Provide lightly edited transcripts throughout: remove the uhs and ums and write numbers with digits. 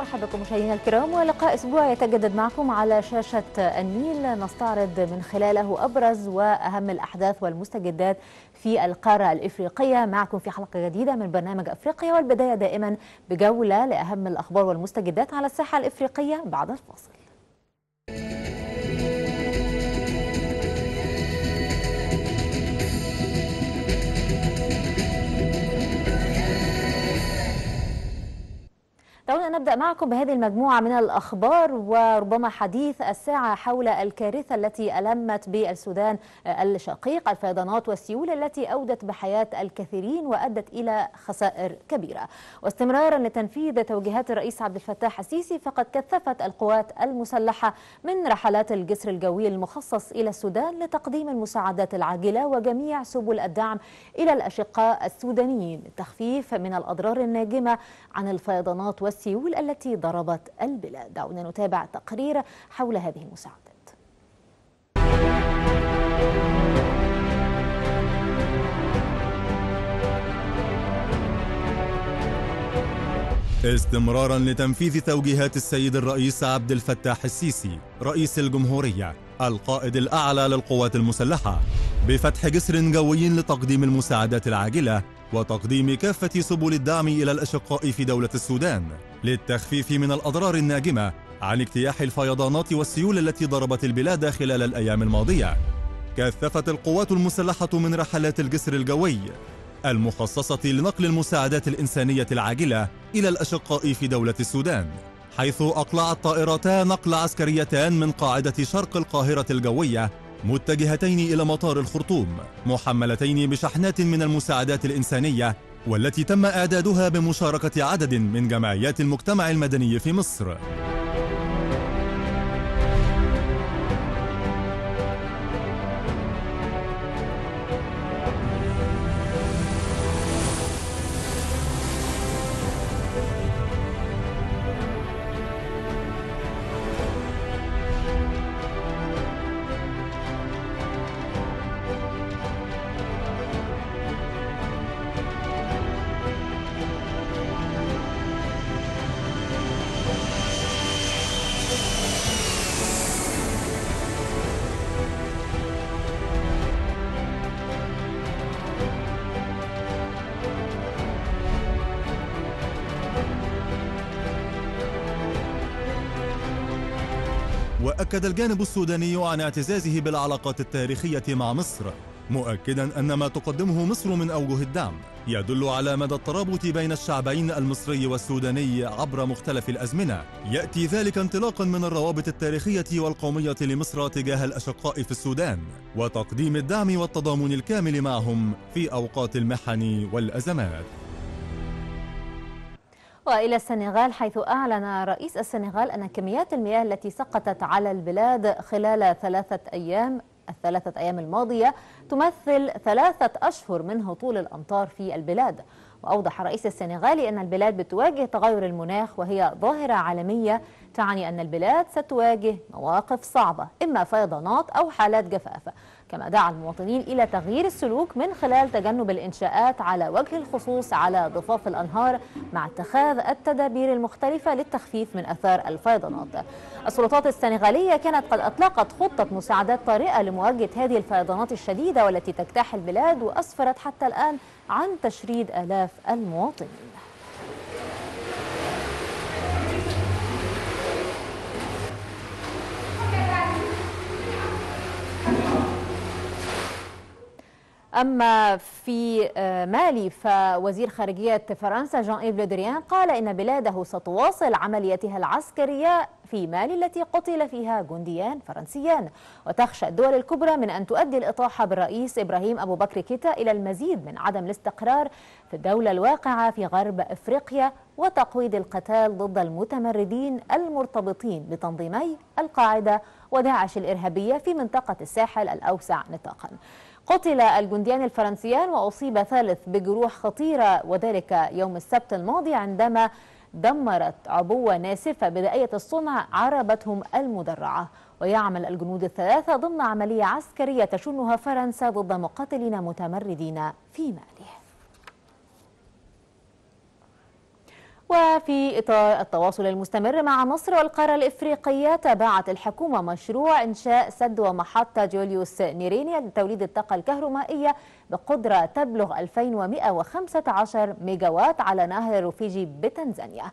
مرحبا بكم مشاهدينا الكرام، ولقاء أسبوع يتجدد معكم على شاشة النيل نستعرض من خلاله أبرز وأهم الأحداث والمستجدات في القارة الإفريقية. معكم في حلقة جديدة من برنامج أفريقيا، والبداية دائما بجولة لأهم الأخبار والمستجدات على الساحة الإفريقية بعد الفاصل. دعونا نبدأ معكم بهذه المجموعة من الأخبار، وربما حديث الساعة حول الكارثة التي ألمت بالسودان الشقيق، الفيضانات والسيول التي أودت بحياة الكثيرين وأدت إلى خسائر كبيرة. واستمرارا لتنفيذ توجيهات الرئيس عبد الفتاح السيسي، فقد كثفت القوات المسلحة من رحلات الجسر الجوي المخصص إلى السودان لتقديم المساعدات العاجلة وجميع سبل الدعم إلى الأشقاء السودانيين للتخفيف من الأضرار الناجمة عن الفيضانات السيول التي ضربت البلاد. دعونا نتابع تقرير حول هذه المساعدات. استمرارا لتنفيذ توجيهات السيد الرئيس عبد الفتاح السيسي رئيس الجمهورية القائد الأعلى للقوات المسلحة بفتح جسر جوي لتقديم المساعدات العاجلة وتقديم كافة سبل الدعم إلى الأشقاء في دولة السودان للتخفيف من الأضرار الناجمة عن اجتياح الفيضانات والسيول التي ضربت البلاد خلال الأيام الماضية. كثفت القوات المسلحة من رحلات الجسر الجوي المخصصة لنقل المساعدات الإنسانية العاجلة إلى الأشقاء في دولة السودان، حيث أقلعت طائرتا نقل عسكريتان من قاعدة شرق القاهرة الجوية متجهتين إلى مطار الخرطوم محملتين بشحنات من المساعدات الإنسانية والتي تم إعدادها بمشاركة عدد من جمعيات المجتمع المدني في مصر. أكد الجانب السوداني عن اعتزازه بالعلاقات التاريخية مع مصر، مؤكدا أن ما تقدمه مصر من أوجه الدعم يدل على مدى الترابط بين الشعبين المصري والسوداني عبر مختلف الأزمنة. يأتي ذلك انطلاقا من الروابط التاريخية والقومية لمصر تجاه الأشقاء في السودان وتقديم الدعم والتضامن الكامل معهم في أوقات المحن والأزمات. وإلى السنغال، حيث أعلن رئيس السنغال أن كميات المياه التي سقطت على البلاد خلال الثلاثة أيام الماضية تمثل 3 أشهر من هطول الأمطار في البلاد. وأوضح الرئيس السنغالي أن البلاد بتواجه تغير المناخ، وهي ظاهرة عالمية تعني أن البلاد ستواجه مواقف صعبة إما فيضانات أو حالات جفاف. كما دعا المواطنين إلى تغيير السلوك من خلال تجنب الإنشاءات على وجه الخصوص على ضفاف الأنهار مع اتخاذ التدابير المختلفة للتخفيف من آثار الفيضانات. السلطات السنغالية كانت قد أطلقت خطة مساعدات طارئة لمواجهة هذه الفيضانات الشديدة والتي تجتاح البلاد وأسفرت حتى الآن عن تشريد آلاف المواطنين. أما في مالي، فوزير خارجية فرنسا جان إيف لودريان قال إن بلاده ستواصل عملياتها العسكرية في مالي التي قتل فيها جنديان فرنسيان، وتخشى الدول الكبرى من أن تؤدي الإطاحة بالرئيس إبراهيم أبو بكر كيتا إلى المزيد من عدم الاستقرار في الدولة الواقعة في غرب أفريقيا وتقويض القتال ضد المتمردين المرتبطين بتنظيمي القاعدة وداعش الإرهابية في منطقة الساحل الأوسع نطاقا. قتل الجنديان الفرنسيان وأصيب ثالث بجروح خطيرة، وذلك يوم السبت الماضي عندما دمرت عبوة ناسفة بدائية الصنع عربتهم المدرعة. ويعمل الجنود ال3 ضمن عملية عسكرية تشنها فرنسا ضد مقاتلين متمردين في مالي. وفي إطار التواصل المستمر مع مصر والقارة الإفريقية، تابعت الحكومة مشروع إنشاء سد ومحطة جوليوس نيرينيا لتوليد الطاقة الكهرومائية بقدرة تبلغ 2115 ميجاوات على نهر روفيجي بتنزانيا.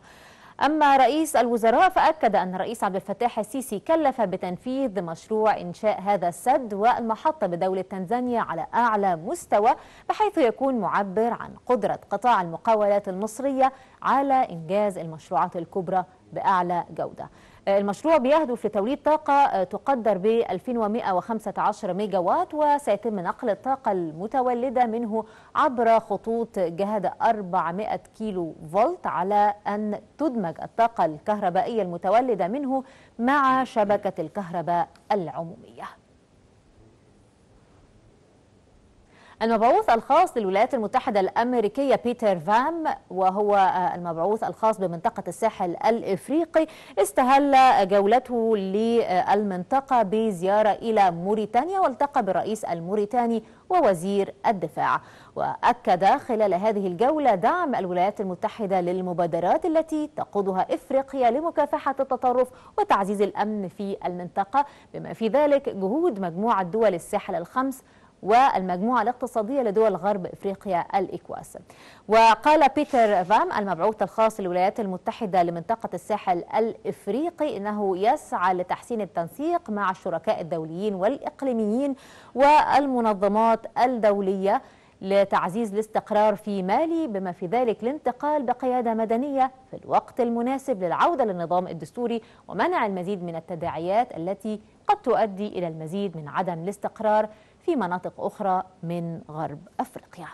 أما رئيس الوزراء فأكد أن الرئيس عبد الفتاح السيسي كلف بتنفيذ مشروع إنشاء هذا السد والمحطة بدولة تنزانيا على أعلى مستوى، بحيث يكون معبر عن قدرة قطاع المقاولات المصرية على إنجاز المشروعات الكبرى بأعلى جودة. المشروع بيهدف لتوليد طاقة تقدر ب 2115 ميجا وات، وسيتم نقل الطاقة المتولدة منه عبر خطوط جهد 400 كيلو فولت، على أن تدمج الطاقة الكهربائية المتولدة منه مع شبكة الكهرباء العمومية. المبعوث الخاص للولايات المتحدة الأمريكية بيتر فام، وهو المبعوث الخاص بمنطقة الساحل الإفريقي، استهل جولته للمنطقة بزيارة إلى موريتانيا، والتقى بالرئيس الموريتاني ووزير الدفاع. وأكد خلال هذه الجولة دعم الولايات المتحدة للمبادرات التي تقودها إفريقيا لمكافحة التطرف وتعزيز الأمن في المنطقة، بما في ذلك جهود مجموعة دول الساحل الخمس والمجموعة الاقتصادية لدول غرب إفريقيا الإكواس. وقال بيتر فام المبعوث الخاص للولايات المتحدة لمنطقة الساحل الإفريقي إنه يسعى لتحسين التنسيق مع الشركاء الدوليين والإقليميين والمنظمات الدولية لتعزيز الاستقرار في مالي، بما في ذلك الانتقال بقيادة مدنية في الوقت المناسب للعودة للنظام الدستوري ومنع المزيد من التداعيات التي قد تؤدي إلى المزيد من عدم الاستقرار في مناطق أخرى من غرب أفريقيا.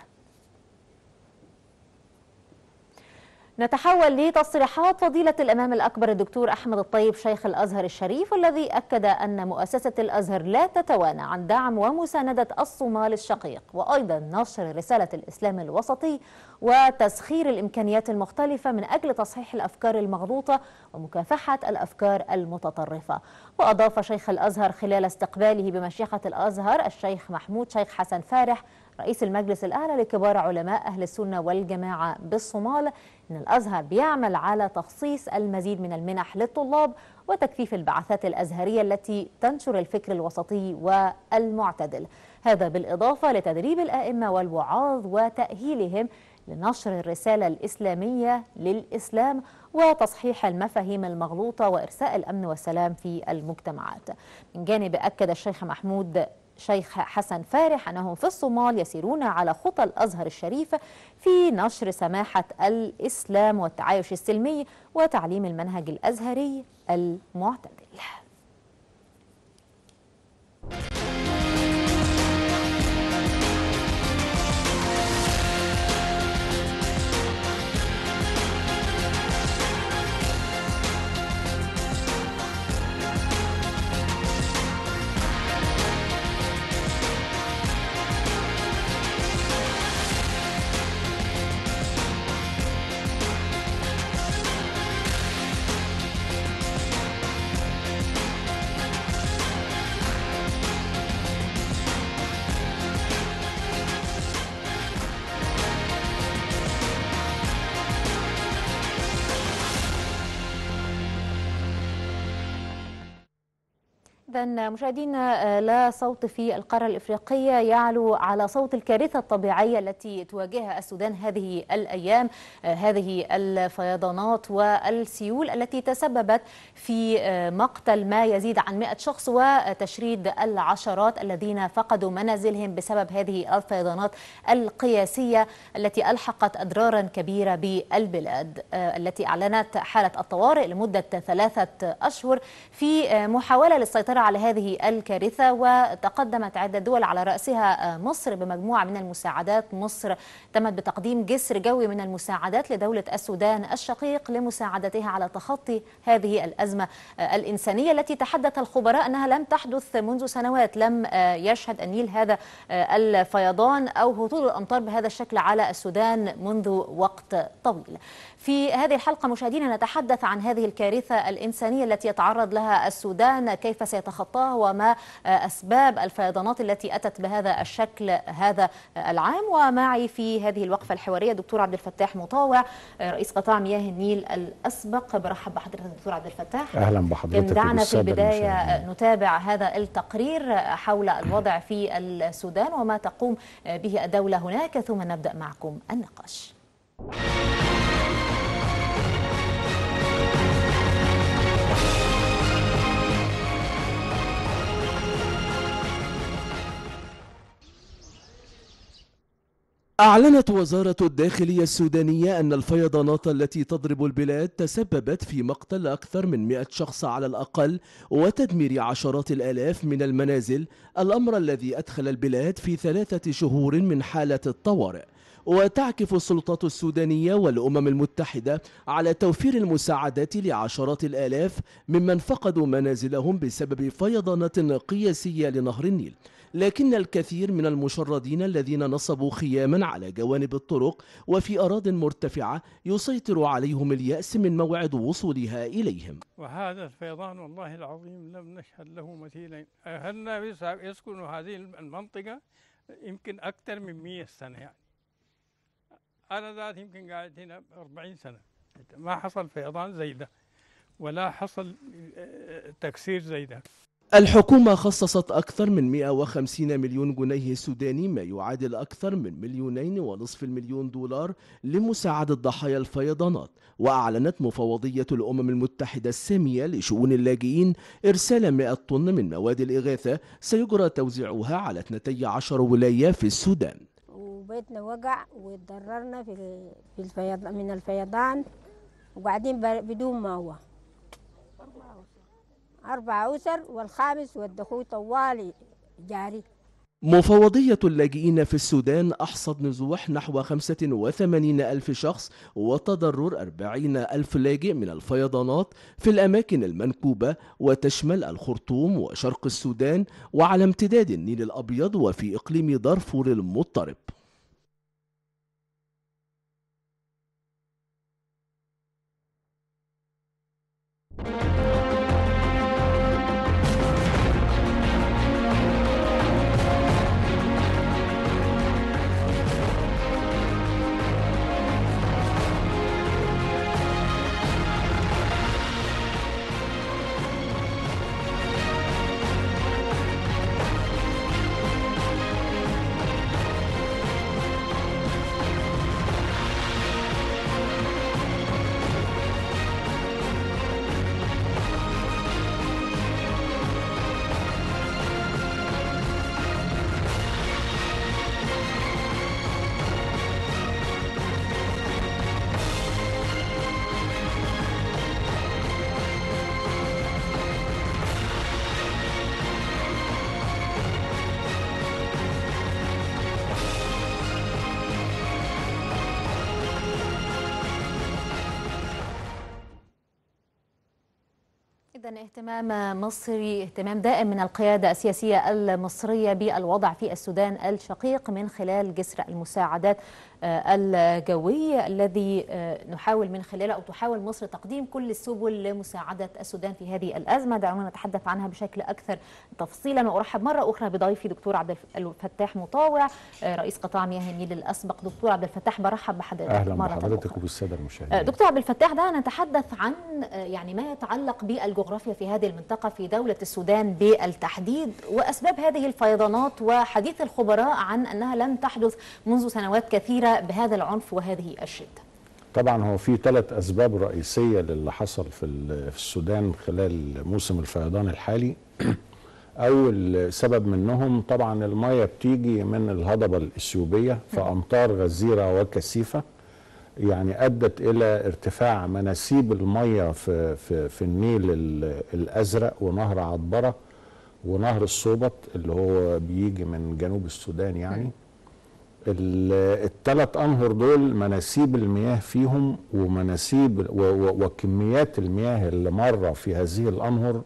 نتحول لتصريحات فضيلة الإمام الأكبر الدكتور أحمد الطيب شيخ الأزهر الشريف، الذي أكد أن مؤسسة الأزهر لا تتوانى عن دعم ومساندة الصومال الشقيق، وأيضا نشر رسالة الإسلام الوسطي وتسخير الإمكانيات المختلفة من أجل تصحيح الأفكار المغلوطة ومكافحة الأفكار المتطرفة. وأضاف شيخ الأزهر خلال استقباله بمشيخة الأزهر الشيخ محمود شيخ حسن فارح رئيس المجلس الأعلى لكبار علماء أهل السنة والجماعة بالصومال إن الأزهر بيعمل على تخصيص المزيد من المنح للطلاب وتكثيف البعثات الأزهرية التي تنشر الفكر الوسطي والمعتدل، هذا بالإضافة لتدريب الآئمة والوعاظ وتأهيلهم لنشر الرسالة الإسلامية للإسلام وتصحيح المفاهيم المغلوطة وإرساء الأمن والسلام في المجتمعات. من جانب أكد الشيخ محمود شيخ حسن فارح أنهم في الصومال يسيرون على خطى الأزهر الشريف في نشر سماحة الإسلام والتعايش السلمي وتعليم المنهج الأزهري المعتدل. إذن مشاهدينا، لا صوت في القارة الإفريقية يعلو على صوت الكارثة الطبيعية التي تواجهها السودان هذه الأيام، هذه الفيضانات والسيول التي تسببت في مقتل ما يزيد عن 100 شخص وتشريد العشرات الذين فقدوا منازلهم بسبب هذه الفيضانات القياسية التي ألحقت أضرارا كبيرة بالبلاد، التي أعلنت حالة الطوارئ لمدة 3 أشهر في محاولة للسيطرة على هذه الكارثة. وتقدمت عدة دول على رأسها مصر بمجموعة من المساعدات. مصر تمت بتقديم جسر جوي من المساعدات لدولة السودان الشقيق لمساعدتها على تخطي هذه الأزمة الإنسانية التي تحدث الخبراء أنها لم تحدث منذ سنوات، لم يشهد النيل هذا الفيضان أو هطول الأمطار بهذا الشكل على السودان منذ وقت طويل. في هذه الحلقة مشاهدينا نتحدث عن هذه الكارثة الإنسانية التي يتعرض لها السودان، كيف سيتخطى تخطاه وما أسباب الفيضانات التي أتت بهذا الشكل هذا العام. ومعي في هذه الوقفة الحوارية دكتور عبد الفتاح مطاوع رئيس قطاع مياه النيل الأزرق. برحب بحضرتك دكتور عبد الفتاح. أهلا بحضرتك. دعنا في البداية نتابع هذا التقرير حول الوضع في السودان وما تقوم به الدولة هناك، ثم نبدأ معكم النقاش. أعلنت وزارة الداخلية السودانية أن الفيضانات التي تضرب البلاد تسببت في مقتل أكثر من 100 شخص على الأقل وتدمير عشرات الآلاف من المنازل، الأمر الذي أدخل البلاد في 3 شهور من حالة الطوارئ. وتعكف السلطات السودانية والأمم المتحدة على توفير المساعدات لعشرات الآلاف ممن فقدوا منازلهم بسبب فيضانات قياسية لنهر النيل، لكن الكثير من المشردين الذين نصبوا خياما على جوانب الطرق وفي أراضٍ مرتفعة يسيطر عليهم اليأس من موعد وصولها إليهم. وهذا الفيضان والله العظيم لم نشهد له مثيلا. أهلنا يسكن هذه المنطقة يمكن أكثر من 100 سنة، يعني أنا ذات يمكن قاعد هنا 40 سنة ما حصل فيضان زي ده ولا حصل تكسير زي ده. الحكومة خصصت أكثر من 150 مليون جنيه سوداني، ما يعادل أكثر من 2.5 مليون دولار لمساعدة ضحايا الفيضانات. وأعلنت مفوضية الأمم المتحدة السامية لشؤون اللاجئين إرسال 100 طن من مواد الإغاثة سيجرى توزيعها على 12 ولاية في السودان. وبيتنا وقع واتضررنا من الفيضان وقاعدين بدون ماوى 4 أسر والخامس والدخول طوالي جاري. مفوضية اللاجئين في السودان أحصد نزوح نحو 85,000 شخص وتضرر 40,000 لاجئ من الفيضانات في الأماكن المنكوبة، وتشمل الخرطوم وشرق السودان وعلى امتداد النيل الأبيض وفي إقليم دارفور المضطرب. اهتمام مصري، اهتمام دائم من القيادة السياسية المصرية بالوضع في السودان الشقيق من خلال جسر المساعدات الجوي الذي نحاول من خلاله أو تحاول مصر تقديم كل السبل لمساعدة السودان في هذه الأزمة. دعونا نتحدث عنها بشكل أكثر تفصيلا، وأرحب مرة أخرى بضيفي دكتور عبد الفتاح مطاوع رئيس قطاع مياه النيل الأسبق. دكتور عبد الفتاح برحب بحضرتك. أهلا بحضرتك وبالسادة المشاهدين. دكتور عبد الفتاح، دعنا نتحدث عن يعني ما يتعلق بالجغرافيا في هذه المنطقة في دولة السودان بالتحديد وأسباب هذه الفيضانات، وحديث الخبراء عن أنها لم تحدث منذ سنوات كثيرة بهذا العنف وهذه الشدة. طبعا هو في 3 أسباب رئيسية للي حصل في السودان خلال موسم الفيضان الحالي. أول سبب منهم طبعا المية بتيجي من الهضبة الإثيوبية، فأمطار غزيرة وكثيفة يعني أدت إلى ارتفاع مناسيب المية في النيل الأزرق ونهر عطبرة ونهر الصوبط اللي هو بيجي من جنوب السودان. يعني ال3 أنهر دول مناسيب المياه فيهم ومناسيب وكميات المياه اللي مرة في هذه الأنهر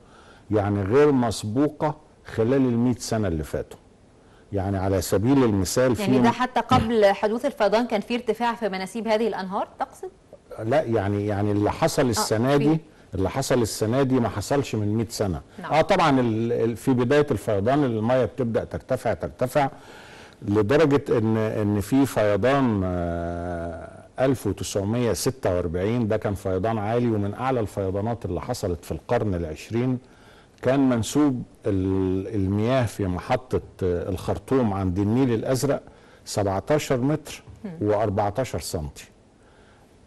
يعني غير مسبوقة خلال 100 سنة اللي فاتوا. يعني على سبيل المثال يعني ده حتى قبل حدوث الفيضان كان في ارتفاع في مناسيب هذه الأنهار تقصد؟ لا يعني اللي حصل السنة دي اللي حصل السنه دي ما حصلش من 100 سنه. نعم. طبعا في بدايه الفيضان الميه بتبدا ترتفع لدرجه ان في فيضان 1946 ده كان فيضان عالي ومن اعلى الفيضانات اللي حصلت في القرن العشرين. كان منسوب المياه في محطه الخرطوم عند النيل الازرق 17 متر و14 سنتي،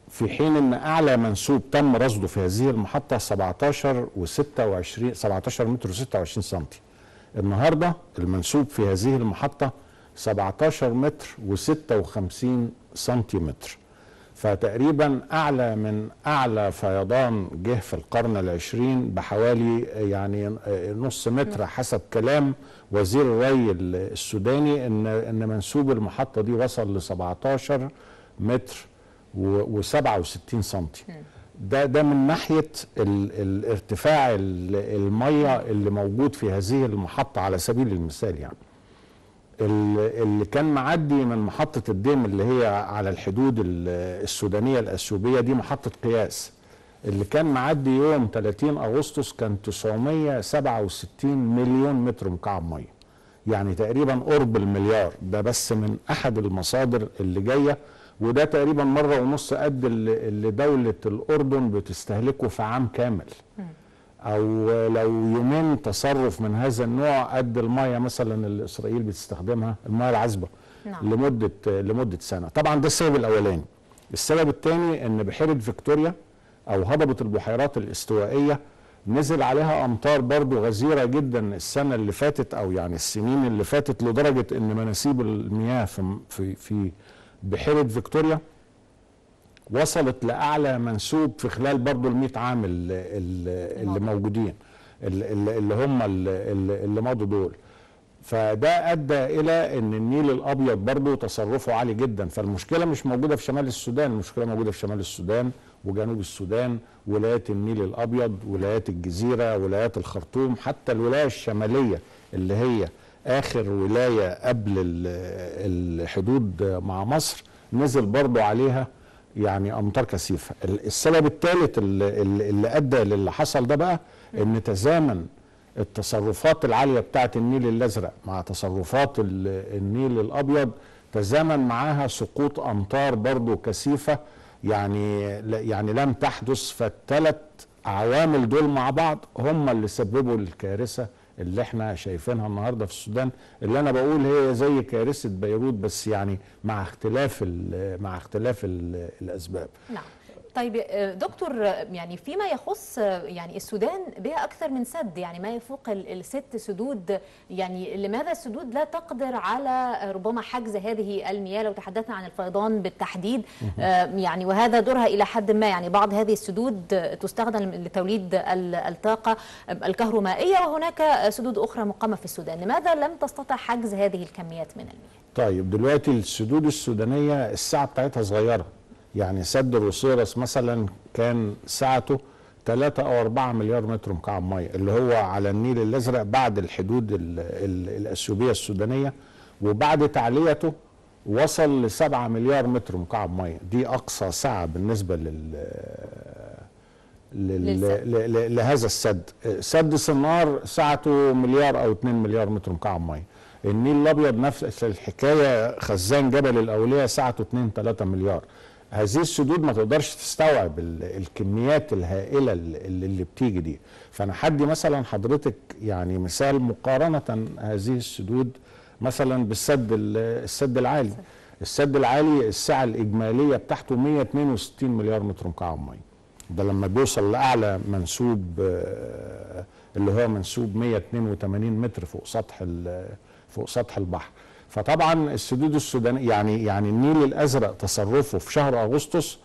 في حين ان اعلى منسوب تم رصده في هذه المحطه 17 متر و26 سنتي. النهارده المنسوب في هذه المحطه 17 متر و56 سنتيمتر، فتقريبا اعلى من اعلى فيضان جه في القرن العشرين بحوالي يعني نص متر حسب كلام وزير الري السوداني ان منسوب المحطه دي وصل ل 17 متر و67 سنتي. ده من ناحيه الارتفاع الميه اللي موجود في هذه المحطه على سبيل المثال. يعني اللي كان معدي من محطة الديم اللي هي على الحدود السودانية الأثيوبية دي محطة قياس، اللي كان معدي يوم 30 أغسطس كان 967 مليون متر مكعب مية، يعني تقريبا قرب المليار. ده بس من أحد المصادر اللي جاية، وده تقريبا مرة ونص قد اللي دولة الأردن بتستهلكه في عام كامل، أو لو يومين تصرف من هذا النوع قد المية مثلا اللي إسرائيل بتستخدمها، المية العذبة. نعم. لمدة سنة. طبعا ده السبب الأولاني. السبب الثاني إن بحيرة فيكتوريا أو هضبة البحيرات الاستوائية نزل عليها أمطار برضو غزيرة جدا السنة اللي فاتت، أو يعني السنين اللي فاتت، لدرجة إن مناسيب المياه في بحيرة فيكتوريا وصلت لأعلى منسوب في خلال برضو ال100 عام اللي موجودين اللي هم اللي مضوا دول. فده أدى إلى أن النيل الأبيض برضو تصرفه عالي جدا. فالمشكلة مش موجودة في شمال السودان، المشكلة موجودة في شمال السودان وجنوب السودان، ولايات النيل الأبيض، ولايات الجزيرة، ولايات الخرطوم، حتى الولاية الشمالية اللي هي آخر ولاية قبل الحدود مع مصر نزل برضو عليها يعني امطار كثيفه. السبب الثالث اللي ادى للي حصل ده بقى ان تزامن التصرفات العاليه بتاعه النيل الازرق مع تصرفات النيل الابيض، تزامن معاها سقوط امطار برضو كثيفه يعني لم تحدث. فالثلاث عوامل دول مع بعض هم اللي سببوا الكارثه اللي احنا شايفينها النهارده في السودان، اللي انا بقول هي زي كارثه بيروت بس يعني مع اختلاف الاسباب. نعم. طيب دكتور، يعني فيما يخص يعني السودان بها اكثر من سد، يعني ما يفوق الست سدود، يعني لماذا السدود لا تقدر على ربما حجز هذه المياه لو تحدثنا عن الفيضان بالتحديد؟ يعني وهذا دورها الى حد ما، يعني بعض هذه السدود تستخدم لتوليد الطاقة الكهرومائية وهناك سدود اخرى مقامة في السودان، لماذا لم تستطع حجز هذه الكميات من المياه؟ طيب دلوقتي السدود السودانية الساعة بتاعتها صغيرة، يعني سد الروصيرص مثلا كان ساعته 3 او 4 مليار متر مكعب ميه اللي هو على النيل الازرق بعد الحدود الاثيوبيه السودانيه، وبعد تعليته وصل ل 7 مليار متر مكعب ميه. دي اقصى سعه بالنسبه لهذا السد. سد سنار سعته مليار او 2 مليار متر مكعب ميه. النيل الابيض نفس الحكايه، خزان جبل الاوليه سعته 2-3 مليار. هذه السدود ما تقدرش تستوعب الكميات الهائله اللي بتيجي دي. فانا حدي مثلا حضرتك يعني مثال مقارنه هذه السدود مثلا بالسد العالي. السد العالي السعه الاجماليه بتاعته 162 مليار متر مكعب ميه. ده لما بيوصل لاعلى منسوب اللي هو منسوب 182 متر فوق سطح البحر. فطبعا السدود السودانيه يعني النيل الازرق تصرفه في شهر اغسطس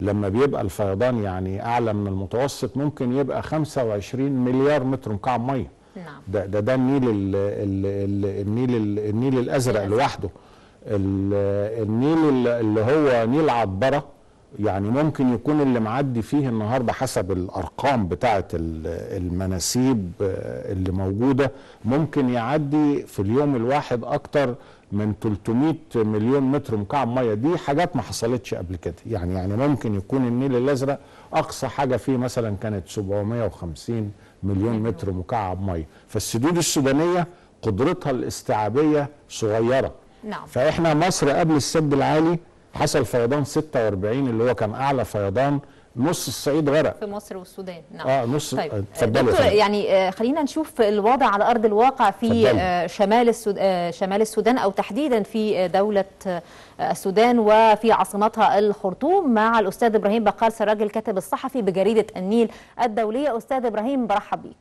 لما بيبقى الفيضان يعني اعلى من المتوسط ممكن يبقى 25 مليار متر مكعب ميه. نعم. ده النيل الازرق لوحده. النيل اللي هو نيل عبره يعني ممكن يكون اللي معدي فيه النهارده حسب الارقام بتاعه المناسيب اللي موجوده ممكن يعدي في اليوم الواحد اكتر من 300 مليون متر مكعب ميه، دي حاجات ما حصلتش قبل كده. يعني ممكن يكون النيل الازرق اقصى حاجه فيه مثلا كانت 750 مليون متر مكعب ميه، فالسدود السودانيه قدرتها الاستيعابيه صغيره. نعم. فاحنا مصر قبل السد العالي حصل فيضان 46 اللي هو كان اعلى فيضان، نص الصعيد غرق في مصر والسودان. نعم. نص. طيب دكتور، يعني خلينا نشوف الوضع على ارض الواقع في شمال السودان، او تحديدا في دولة السودان وفي عاصمتها الخرطوم، مع الاستاذ ابراهيم بقارس الراجل الكاتب الصحفي بجريدة النيل الدولية. استاذ ابراهيم، برحب بيك.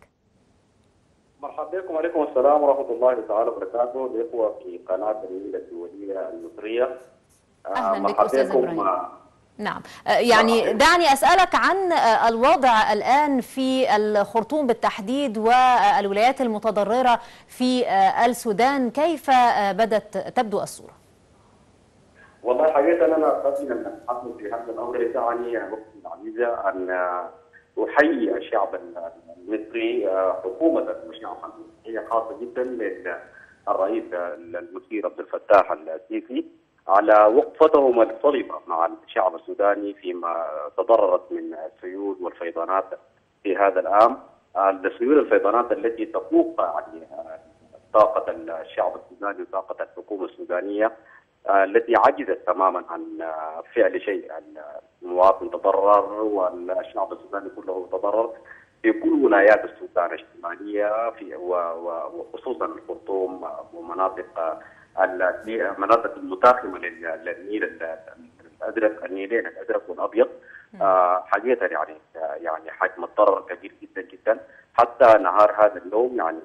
مرحبا بكم وعليكم السلام ورحمة الله تعالى وبركاته، الاخوة في قناة النيل الدولية المصرية. اهلا بك استاذ ابراهيم. نعم، يعني دعني أسألك عن الوضع الآن في الخرطوم بالتحديد والولايات المتضررة في السودان، كيف بدت تبدو الصورة؟ والله حقيقة أنا قبل أن أتحدث في هذا الأمر دعني أختي العزيزة أن أحيي الشعب المصري، حكومة المشاعر هي خاصة جدا للرئيس المسير عبد الفتاح السيسي على وقفتهم الصلبة مع الشعب السوداني فيما تضررت من السيول والفيضانات في هذا العام، السيول الفيضانات التي تفوق طاقة الشعب السوداني وطاقة الحكومة السودانية التي عجزت تماما عن فعل شيء. المواطن تضرر والشعب السوداني كله تضرر في كل ولايات السودان الشمالية وخصوصا الخرطوم ومناطق المناطق المتاقمه للنيل الازرق، النيلين الازرق والابيض. حقيقه يعني حجم الضرر كبير جدا جدا. حتى نهار هذا اليوم يعني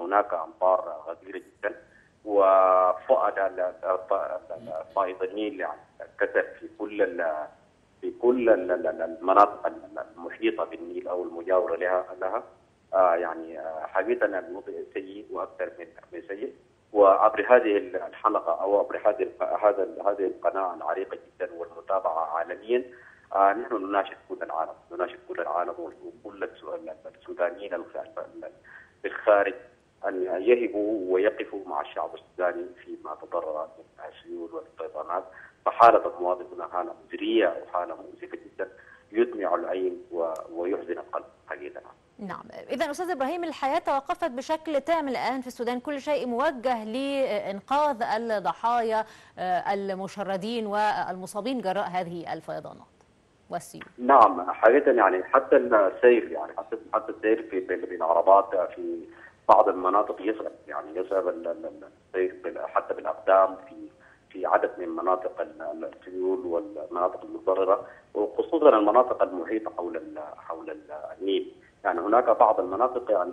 هناك امطار غزيره جدا، وفقد فائض النيل يعني كثر في كل المناطق المحيطه بالنيل او المجاوره لها. يعني حقيقة الوضع سيء واكثر من سيء. وعبر هذه الحلقه او عبر هذه القناه العريقه جدا والمتابعه عالميا، نحن نناشد كل العالم وكل السودانيين بالخارج ان يهبوا ويقفوا مع الشعب السوداني فيما تضرر من السيول والفيضانات. فحاله المواطن هنا حاله مزريه وحاله مؤسفه جدا يدمع العين ويحزن القلب حقيقه. نعم، إذا أستاذ إبراهيم الحياة توقفت بشكل تام الآن في السودان، كل شيء موجه لإنقاذ الضحايا المشردين والمصابين جراء هذه الفيضانات والسيول. نعم حقيقة، يعني حتى السير، يعني حتى السير بالعربات في بعض المناطق يصعب، يعني يصعب السير حتى بالأقدام في عدد من مناطق السيول والمناطق المتضررة، وخصوصا المناطق المحيطة حول النيل. يعني هناك بعض المناطق يعني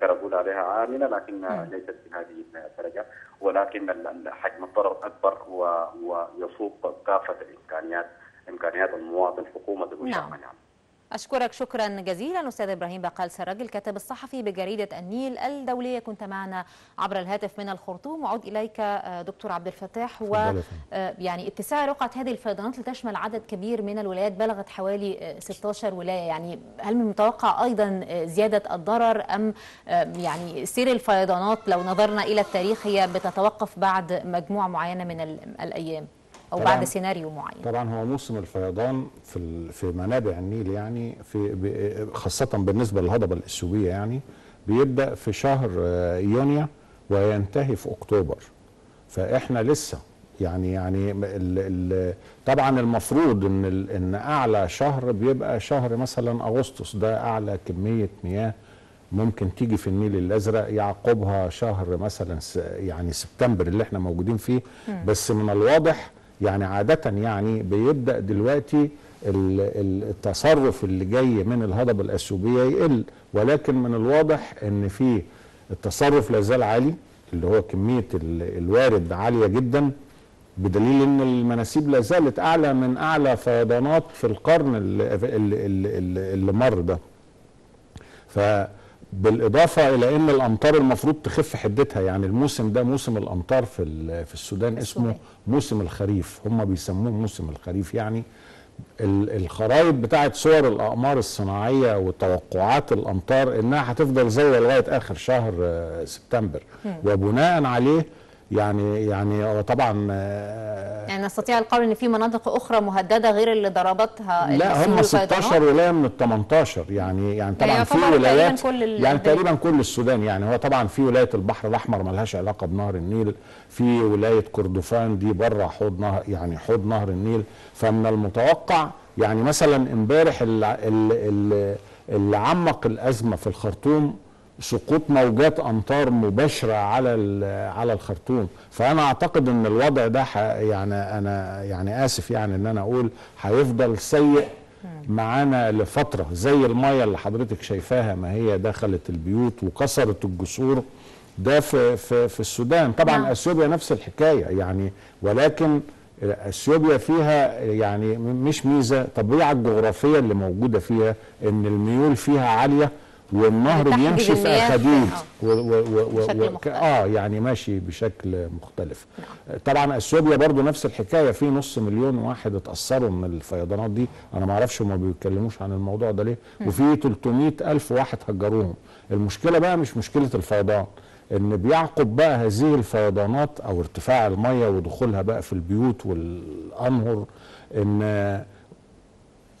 تربول عليها عامله لكن ليست بهذه الدرجه، ولكن حجم الضرر اكبر ويفوق كافه الامكانيات، امكانيات المواطن حكومه المجتمع. يعني اشكرك شكرا جزيلا استاذ ابراهيم بقارس الراجل الكاتب الصحفي بجريده النيل الدوليه، كنت معنا عبر الهاتف من الخرطوم. واعود اليك دكتور عبد الفتاح، ويعني اتساع رقعه هذه الفيضانات لتشمل عدد كبير من الولايات بلغت حوالي 16 ولايه، يعني هل من المتوقع ايضا زياده الضرر ام يعني سير الفيضانات لو نظرنا الى التاريخ هي بتتوقف بعد مجموعه معينه من الايام أو بعد سيناريو معين؟ طبعا هو موسم الفيضان في منابع النيل، يعني في خاصة بالنسبة للهضبة الإثيوبية، يعني بيبدأ في شهر يونيو وينتهي في أكتوبر. فإحنا لسه يعني طبعا المفروض إن أعلى شهر بيبقى شهر مثلا أغسطس، ده أعلى كمية مياه ممكن تيجي في النيل الازرق، يعقبها شهر مثلا يعني سبتمبر اللي احنا موجودين فيه. بس من الواضح يعني عادة يعني بيبدأ دلوقتي التصرف اللي جاي من الهضبة الأثيوبية يقل، ولكن من الواضح ان في التصرف لازال عالي، اللي هو كمية الوارد عالية جدا، بدليل ان المناسيب لازالت اعلى من اعلى فيضانات في القرن اللي مر ده. بالإضافة إلى أن الأمطار المفروض تخف حدتها، يعني الموسم ده موسم الأمطار في السودان اسمه موسم الخريف، هم بيسموه موسم الخريف. يعني الخرائط بتاعت صور الأقمار الصناعية وتوقعات الأمطار إنها هتفضل زاوية لغاية آخر شهر سبتمبر، وبناء عليه يعني طبعا يعني نستطيع القول ان في مناطق اخرى مهدده غير اللي ضربتها. لا، هم 16 ولايه من ال 18 يعني طبعا في ولايات تقريبا كل السودان. يعني هو طبعا في ولايه البحر الاحمر مالهاش علاقه بنهر النيل، في ولايه كردفان دي بره حوض نهر يعني حوض نهر النيل. فمن المتوقع يعني مثلا امبارح اللي عمق الازمه في الخرطوم سقوط موجات امطار مباشره على الخرطوم. فانا اعتقد ان الوضع ده انا اسف ان انا اقول هيفضل سيء معانا لفتره، زي الميه اللي حضرتك شايفاها ما هي دخلت البيوت وكسرت الجسور، ده في السودان. طبعا اثيوبيا نفس الحكايه يعني، ولكن اثيوبيا فيها يعني مش ميزه، الطبيعه الجغرافيه اللي موجوده فيها ان الميول فيها عاليه والنهر بيمشي في أخدود يعني ماشي بشكل مختلف. طبعا اثيوبيا برضو نفس الحكايه، في 500,000 واحد اتاثروا من الفيضانات دي، انا ما اعرفش هما بيتكلموش عن الموضوع ده ليه، وفي 300,000 واحد هجروهم. المشكله بقى مش مشكله الفيضان، ان بيعقب بقى هذه الفيضانات او ارتفاع الميه ودخولها بقى في البيوت والانهر ان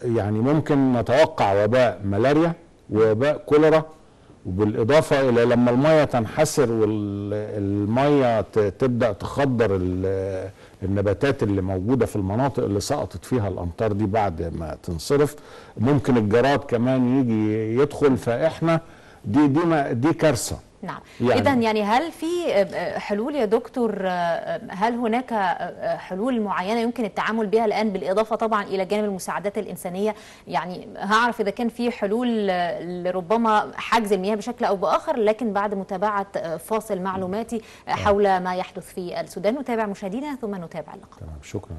يعني ممكن نتوقع وباء ملاريا، وباء كوليرا، وبالاضافه الى لما الميه تنحسر والميه تبدا تخضر النباتات اللي موجوده في المناطق اللي سقطت فيها الامطار دي بعد ما تنصرف، ممكن الجراد كمان يجي يدخل. فاحنا دي كارثه. نعم. يعني إذا يعني هل في حلول يا دكتور؟ هل هناك حلول معينة يمكن التعامل بها الآن، بالإضافة طبعا إلى جانب المساعدات الإنسانية؟ يعني هعرف إذا كان في حلول لربما حجز المياه بشكل أو بآخر، لكن بعد متابعة فاصل معلوماتي حول ما يحدث في السودان. نتابع مشاهدينا ثم نتابع اللقاء. تمام، شكرا.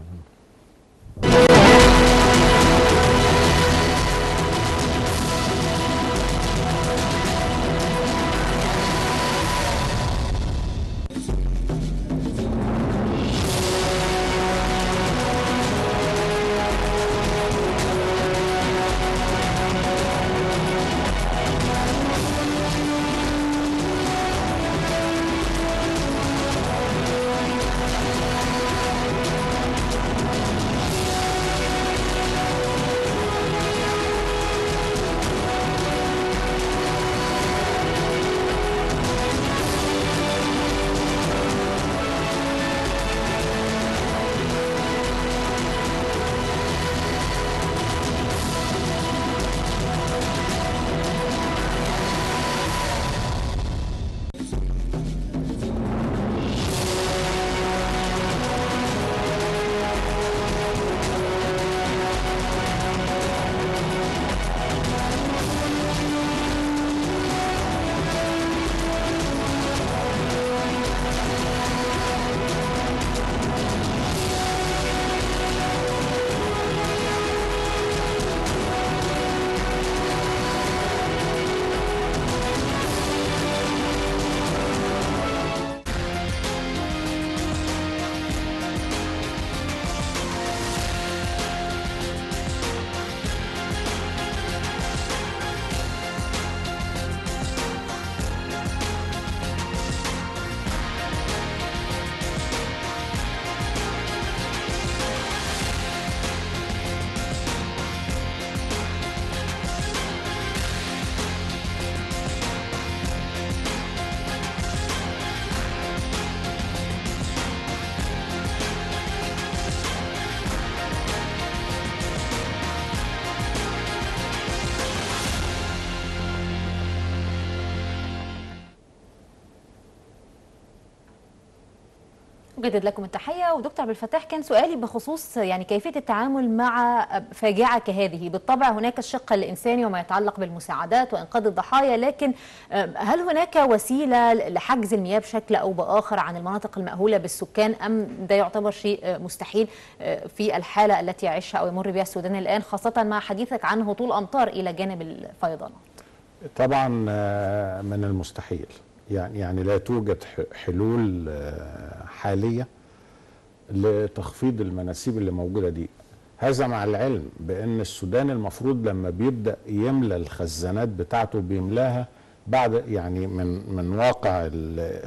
أجدد لكم التحية. ودكتور عبد الفتاح، كان سؤالي بخصوص يعني كيفية التعامل مع فاجعة كهذه. بالطبع هناك الشق الإنساني وما يتعلق بالمساعدات وإنقاذ الضحايا، لكن هل هناك وسيلة لحجز المياه بشكل أو بآخر عن المناطق المأهولة بالسكان، أم ده يعتبر شيء مستحيل في الحالة التي يعيشها أو يمر بها السودان الآن، خاصة مع حديثك عن هطول أمطار إلى جانب الفيضانات؟ طبعا من المستحيل، يعني لا توجد حلول حالية لتخفيض المناسيب اللي موجودة دي. هذا مع العلم بأن السودان المفروض لما بيبدأ يملى الخزانات بتاعته بيملاها بعد يعني من واقع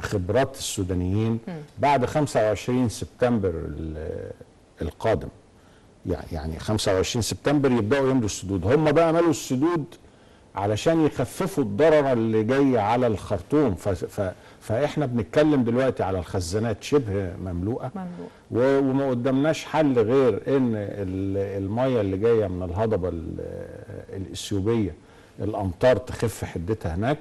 خبرات السودانيين بعد 25 سبتمبر القادم، يعني 25 سبتمبر يبدأوا يملوا السدود. هم بقى ملوا السدود علشان يخففوا الضرر اللي جاي على الخرطوم، فاحنا بنتكلم دلوقتي على الخزانات شبه مملوءه وما قدامناش حل غير ان الميه اللي جايه من الهضبه الاثيوبيه الامطار تخف حدتها هناك.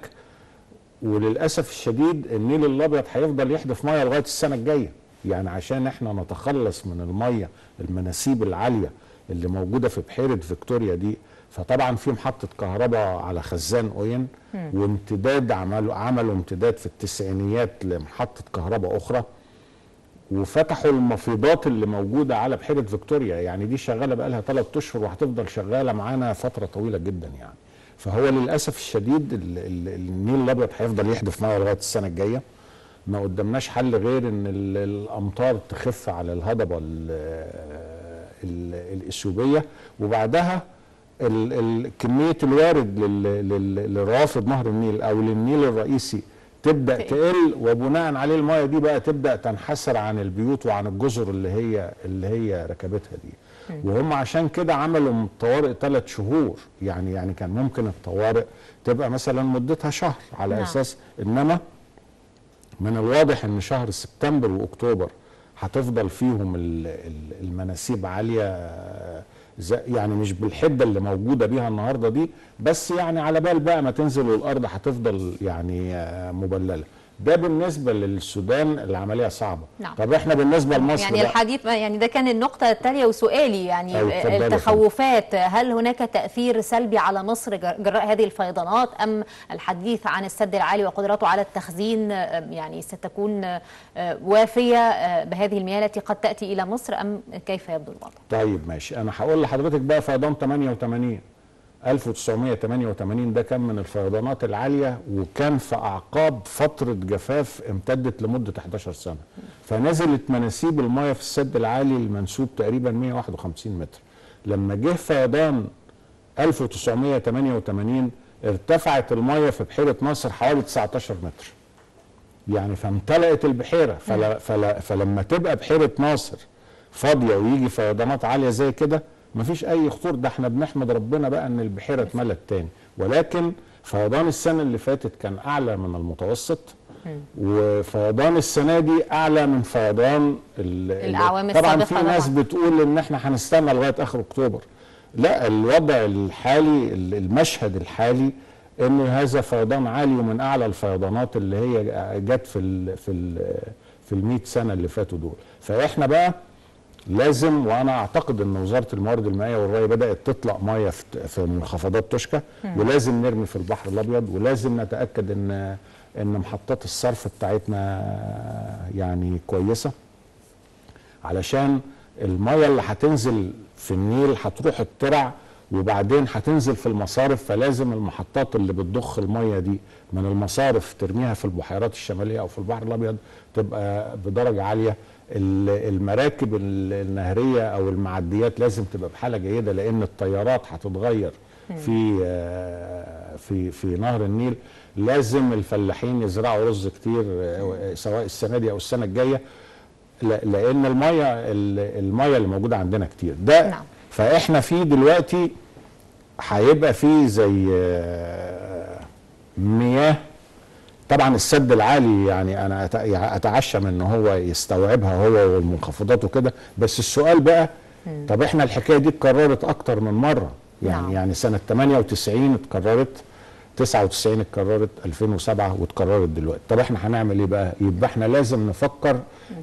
وللاسف الشديد النيل الابيض هيفضل يحدف ميه لغايه السنه الجايه، يعني عشان احنا نتخلص من الميه المناسيب العاليه اللي موجوده في بحيره فيكتوريا دي. فطبعا في محطه كهرباء على خزان اوين وامتداد عملوا امتداد في التسعينيات لمحطه كهرباء اخرى، وفتحوا المفيضات اللي موجوده على بحيره فيكتوريا، يعني دي شغاله بقى لها 3 اشهر وهتفضل شغاله معانا فتره طويله جدا يعني. فهو للاسف الشديد النيل الابيض هيفضل يحدف ميه لغايه السنه الجايه. ما قدامناش حل غير ان الامطار تخف على الهضبه الاثيوبيه، وبعدها كمية الوارد لروافد نهر النيل أو للنيل الرئيسي تبدأ تقل، وبناء عليه المياه دي بقى تبدأ تنحسر عن البيوت وعن الجزر اللي هي ركبتها دي. وهم عشان كده عملوا من الطوارئ 3 شهور، يعني كان ممكن الطوارئ تبقى مثلا مدتها شهر على أساس، إنما من الواضح إن شهر سبتمبر وأكتوبر هتفضل فيهم المناسيب عالية، يعني مش بالحده اللي موجوده بيها النهارده دي، بس يعني على بال بقى ما تنزل والارض هتفضل يعني مبلله. ده بالنسبه للسودان العمليه صعبه. نعم. طب احنا بالنسبه لمصر يعني الحديث يعني ده كان النقطه التاليه وسؤالي يعني التخوفات، هل هناك تاثير سلبي على مصر جراء هذه الفيضانات ام الحديث عن السد العالي وقدرته على التخزين يعني ستكون وافيه بهذه المياه التي قد تاتي الى مصر ام كيف يبدو الوضع؟ طيب ماشي، انا هقول لحضرتك بقى فيضان 88 1988 ده كان من الفيضانات العالية، وكان في أعقاب فترة جفاف امتدت لمدة 11 سنة، فنزلت مناسيب المياه في السد العالي المنسوب تقريبا 151 متر. لما جه فيضان 1988 ارتفعت المياه في بحيرة ناصر حوالي 19 متر، يعني فامتلأت البحيرة. فلما تبقى بحيرة ناصر فاضية ويجي فيضانات عالية زي كده مفيش أي خطور، ده احنا بنحمد ربنا بقى إن البحيرة اتملت تاني. ولكن فيضان السنة اللي فاتت كان أعلى من المتوسط، وفيضان السنة دي أعلى من فيضان الأعوام السابقة. طبعا في ناس بتقول إن احنا هنستنى لغاية آخر أكتوبر. لا، الوضع الحالي المشهد الحالي إن هذا فيضان عالي ومن أعلى الفيضانات اللي هي جت في ال100 سنة اللي فاتوا دول. فاحنا بقى لازم، وانا اعتقد ان وزاره الموارد المائيه والري بدات تطلع ميه في منخفضات توشكا، ولازم نرمي في البحر الابيض، ولازم نتاكد ان محطات الصرف بتاعتنا يعني كويسه، علشان الميه اللي هتنزل في النيل هتروح الترع وبعدين هتنزل في المصارف. فلازم المحطات اللي بتضخ الميه دي من المصارف ترميها في البحيرات الشماليه او في البحر الابيض تبقى بدرجه عاليه. المراكب النهريه او المعديات لازم تبقى بحاله جيده، لان الطيارات هتتغير في نهر النيل. لازم الفلاحين يزرعوا رز كتير سواء السنه دي او السنه الجايه، لان الميه اللي موجوده عندنا كتير ده. نعم. فاحنا في دلوقتي هيبقى في زي مياه. طبعا السد العالي يعني انا اتعشم ان هو يستوعبها هو والمنخفضات وكده، بس السؤال بقى طب احنا الحكايه دي اتكررت اكتر من مره، يعني سنه 98 اتكررت، 99 اتكررت، 2007 واتكررت دلوقتي. طب احنا هنعمل ايه بقى؟ يبقى احنا لازم نفكر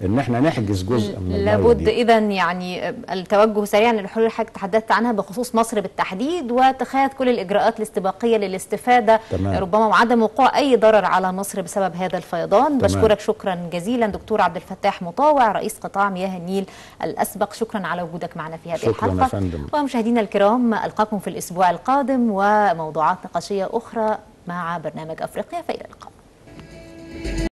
ان احنا نحجز جزء من المياه. لابد اذا يعني التوجه سريعا للحلول اللي حضرتك تحدثت عنها بخصوص مصر بالتحديد، واتخاذ كل الاجراءات الاستباقيه للاستفاده ربما وعدم وقوع اي ضرر على مصر بسبب هذا الفيضان. بشكرك شكرا جزيلا دكتور عبد الفتاح مطاوع رئيس قطاع مياه النيل الاسبق، شكرا على وجودك معنا في هذه الحلقه. ومشاهدينا الكرام، القاكم في الاسبوع القادم وموضوعات نقاشيه اخرى مع برنامج أفريقيا. فإلى اللقاء.